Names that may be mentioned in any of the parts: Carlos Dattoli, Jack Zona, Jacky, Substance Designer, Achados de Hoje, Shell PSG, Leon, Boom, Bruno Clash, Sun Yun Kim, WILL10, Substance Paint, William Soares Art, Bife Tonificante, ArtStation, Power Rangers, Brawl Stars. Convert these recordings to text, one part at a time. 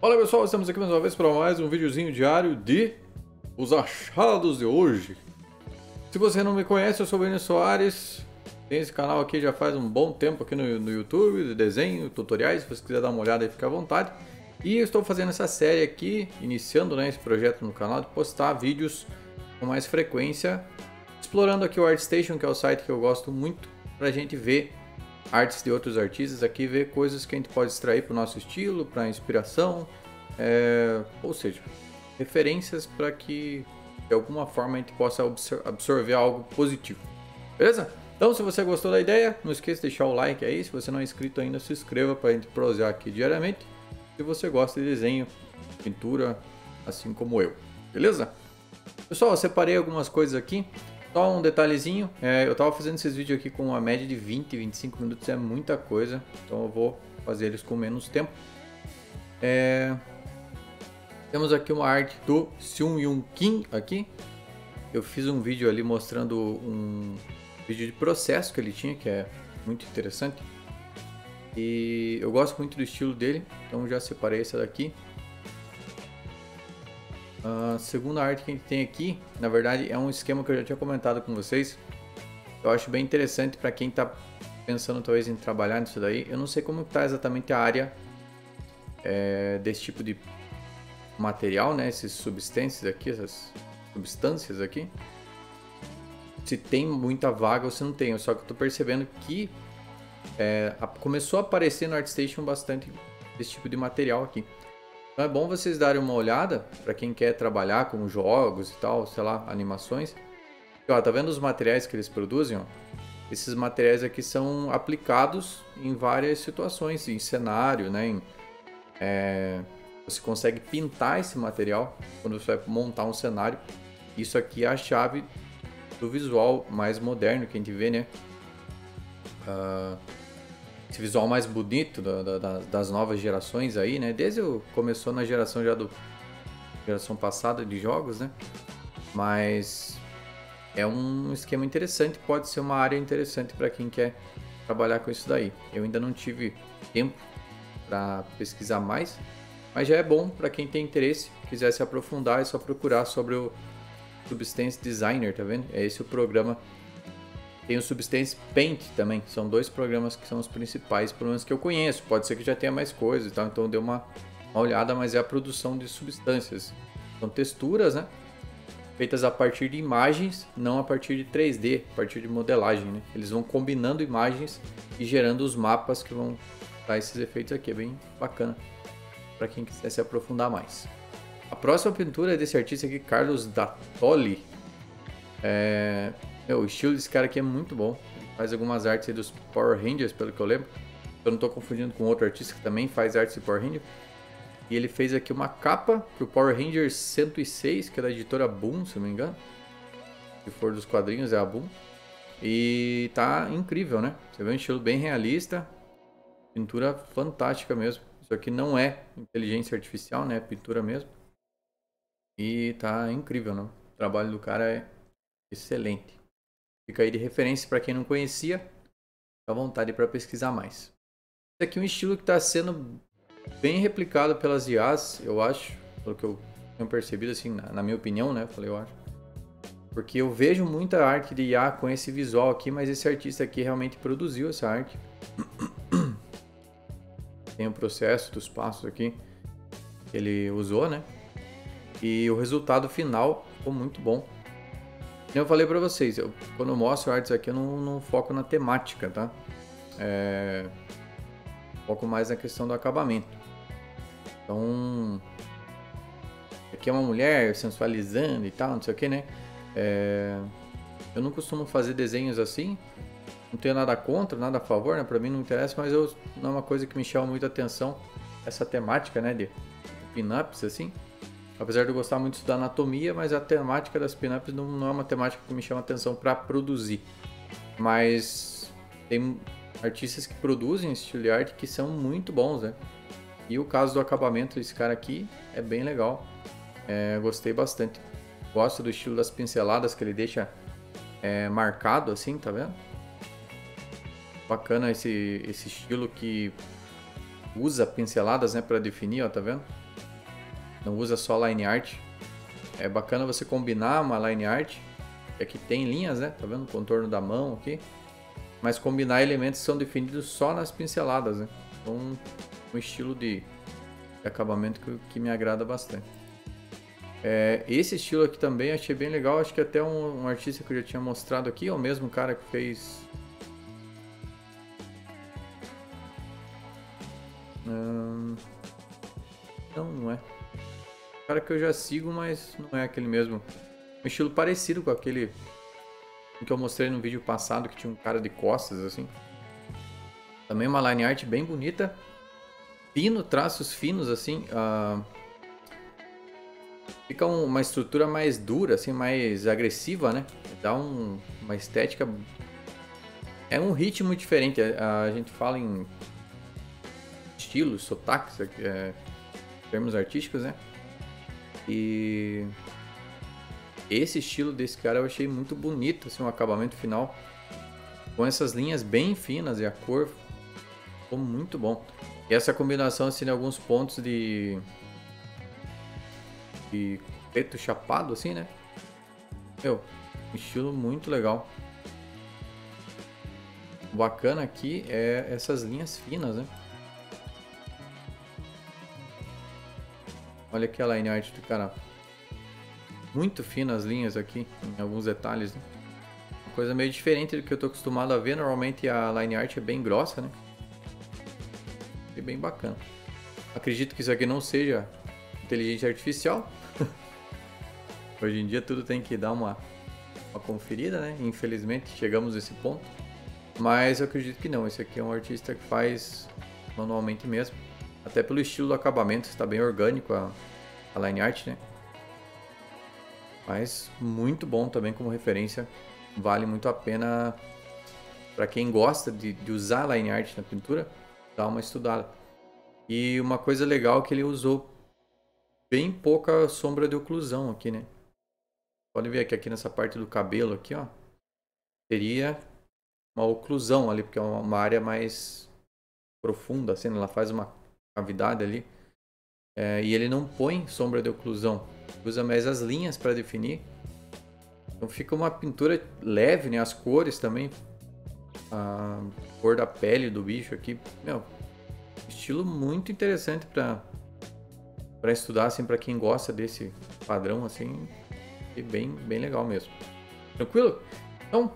Olá pessoal, estamos aqui mais uma vez para mais um videozinho diário de Os Achados de hoje. Se você não me conhece, eu sou o William Soares. Tem esse canal aqui já faz um bom tempo aqui no YouTube, de desenho, tutoriais. Se você quiser dar uma olhada aí, fica à vontade. E eu estou fazendo essa série aqui, iniciando esse projeto no canal de postar vídeos com mais frequência, explorando aqui o ArtStation, que é o site que eu gosto muito, para a gente ver artes de outros artistas aqui, ver coisas que a gente pode extrair para o nosso estilo, para inspiração, ou seja, referências para que de alguma forma a gente possa absorver algo positivo, beleza? Então se você gostou da ideia, não esqueça de deixar o like aí, se você não é inscrito ainda, se inscreva para a gente prosear aqui diariamente, se você gosta de desenho, pintura, assim como eu, beleza? Pessoal, eu separei algumas coisas aqui. Só um detalhezinho, eu estava fazendo esses vídeos aqui com uma média de 20, 25 minutos, é muita coisa, então eu vou fazer eles com menos tempo. Temos aqui uma arte do Sun Yun Kim, aqui. Eu fiz um vídeo ali mostrando um vídeo de processo que ele tinha, que é muito interessante. E eu gosto muito do estilo dele, então já separei essa daqui. A segunda arte que a gente tem aqui, na verdade, é um esquema que eu já tinha comentado com vocês. Eu acho bem interessante para quem está pensando talvez em trabalhar nisso daí. Eu não sei como está exatamente a área desse tipo de material, né? Essas substâncias aqui, se tem muita vaga ou se não tem. Só que eu estou percebendo que começou a aparecer no ArtStation bastante esse tipo de material aqui. Então é bom vocês darem uma olhada para quem quer trabalhar com jogos e tal, sei lá, animações. E, ó, tá vendo os materiais que eles produzem? Ó? Esses materiais aqui são aplicados em várias situações, em cenário, né? Você consegue pintar esse material quando você vai montar um cenário. Isso aqui é a chave do visual mais moderno que a gente vê, né? Esse visual mais bonito das novas gerações aí, né? Desde o começou na geração já geração passada de jogos, né? Mas é um esquema interessante, pode ser uma área interessante para quem quer trabalhar com isso daí. Eu ainda não tive tempo para pesquisar mais, mas já é bom para quem tem interesse, quiser se aprofundar, é só procurar sobre o Substance Designer, tá vendo? É esse o programa. Tem o Substance Paint também, são dois programas que são os principais, pelo menos que eu conheço. Pode ser que já tenha mais coisas e tal, então dê uma olhada, mas é a produção de substâncias. São texturas, né? Feitas a partir de imagens, não a partir de 3D, a partir de modelagem, né? Eles vão combinando imagens e gerando os mapas que vão dar esses efeitos aqui. É bem bacana para quem quiser se aprofundar mais. A próxima pintura é desse artista aqui, Carlos Dattoli. O estilo desse cara aqui é muito bom. Faz algumas artes aí dos Power Rangers, pelo que eu lembro. Eu não estou confundindo com outro artista que também faz artes de Power Rangers. E ele fez aqui uma capa para o Power Rangers 106, que é da editora Boom, se não me engano. Se for dos quadrinhos, é a Boom. E tá incrível, né? Você vê um estilo bem realista. Pintura fantástica mesmo. Isso aqui não é inteligência artificial, né? É pintura mesmo. E tá incrível, né? O trabalho do cara é excelente. Fica aí de referência para quem não conhecia, fica à vontade para pesquisar mais. Esse aqui é um estilo que está sendo bem replicado pelas IAs, eu acho, pelo que eu tenho percebido, assim, na minha opinião, né? Falei, eu acho. Porque eu vejo muita arte de IA com esse visual aqui, mas esse artista aqui realmente produziu essa arte. Tem o processo dos passos aqui que ele usou, né? E o resultado final ficou muito bom. Eu falei pra vocês, quando eu mostro artes aqui, eu não foco na temática, tá? Foco mais na questão do acabamento. Então, aqui é uma mulher sensualizando e tal, não sei o que, né? Eu não costumo fazer desenhos assim, não tenho nada contra, nada a favor, né? Pra mim não interessa, mas não é uma coisa que me chama muito a atenção, essa temática, né? De pin-ups, assim. Apesar de eu gostar muito da anatomia, mas a temática das pin-ups não é uma temática que me chama atenção para produzir. Mas tem artistas que produzem esse estilo de arte que são muito bons, né? E o caso do acabamento desse cara aqui é bem legal. Gostei bastante. Gosto do estilo das pinceladas que ele deixa marcado assim, tá vendo? Bacana esse estilo que usa pinceladas, né, para definir, ó, tá vendo? não usa só line art. É bacana você combinar uma line art, que aqui tem linhas, né? Tá vendo o contorno da mão aqui? Mas combinar elementos que são definidos só nas pinceladas, né? Então, um estilo de acabamento que me agrada bastante. É, esse estilo aqui também achei bem legal. Acho que até um artista que eu já tinha mostrado aqui, é o mesmo cara que fez... Não é. O cara que eu já sigo, mas não é aquele mesmo. Um estilo parecido com aquele que eu mostrei no vídeo passado, que tinha um cara de costas assim. Também uma line art bem bonita, fino, traços finos assim. Fica uma estrutura mais dura, assim, mais agressiva, né? Dá uma estética, é um ritmo diferente. A gente fala em estilos, sotaques, termos artísticos, né? E esse estilo desse cara eu achei muito bonito, assim, um acabamento final com essas linhas bem finas e a cor ficou muito bom. E essa combinação, assim, de alguns pontos de preto chapado, assim, né? Meu, estilo muito legal. O bacana aqui é essas linhas finas, né? Olha aqui a line art do cara. Muito finas as linhas aqui, em alguns detalhes, né? Uma coisa meio diferente do que eu tô acostumado a ver. Normalmente a line art é bem grossa, né? E bem bacana. Acredito que isso aqui não seja inteligência artificial. Hoje em dia tudo tem que dar uma conferida, né? Infelizmente chegamos a esse ponto. Mas eu acredito que não. Esse aqui é um artista que faz manualmente mesmo. Até pelo estilo do acabamento, está bem orgânico a line art, né? Mas muito bom também como referência, vale muito a pena para quem gosta de usar line art na pintura, dar uma estudada. E uma coisa legal é que ele usou bem pouca sombra de oclusão aqui, né? Pode ver que aqui nessa parte do cabelo aqui, ó, teria uma oclusão ali, porque é uma área mais profunda, assim, ela faz uma cavidade ali, e ele não põe sombra de oclusão. Usa mais as linhas para definir. Então fica uma pintura leve, né? As cores também. A cor da pele do bicho aqui. Meu, estilo muito interessante para estudar, assim, para quem gosta desse padrão, assim. E bem legal mesmo. Tranquilo? Então,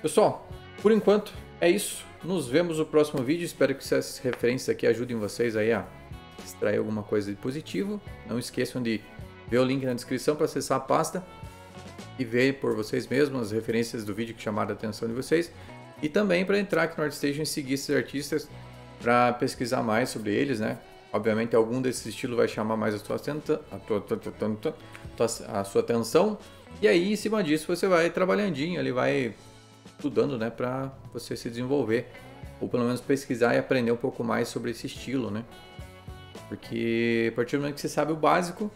pessoal, por enquanto é isso. Nos vemos no próximo vídeo. Espero que essas referências aqui ajudem vocês aí a extrair alguma coisa de positivo. Não esqueçam de ver o link na descrição para acessar a pasta e ver por vocês mesmos as referências do vídeo que chamaram a atenção de vocês, e também para entrar aqui no ArtStation e seguir esses artistas para pesquisar mais sobre eles, né? Obviamente algum desses estilos vai chamar mais a sua atenção, e aí em cima disso você vai trabalhandinho, ele vai estudando, né, para você se desenvolver, ou pelo menos pesquisar e aprender um pouco mais sobre esse estilo, né? Porque a partir do momento que você sabe o básico,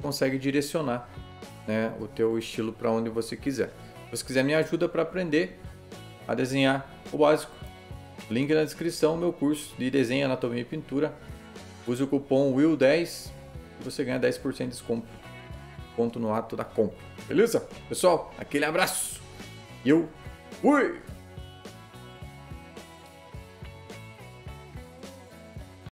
consegue direcionar, né, o teu estilo para onde você quiser. Se você quiser minha ajuda para aprender a desenhar o básico, link na descrição, meu curso de desenho, anatomia e pintura. Use o cupom WILL10 e você ganha 10% de desconto no ato da compra. Beleza? Pessoal, aquele abraço e eu fui!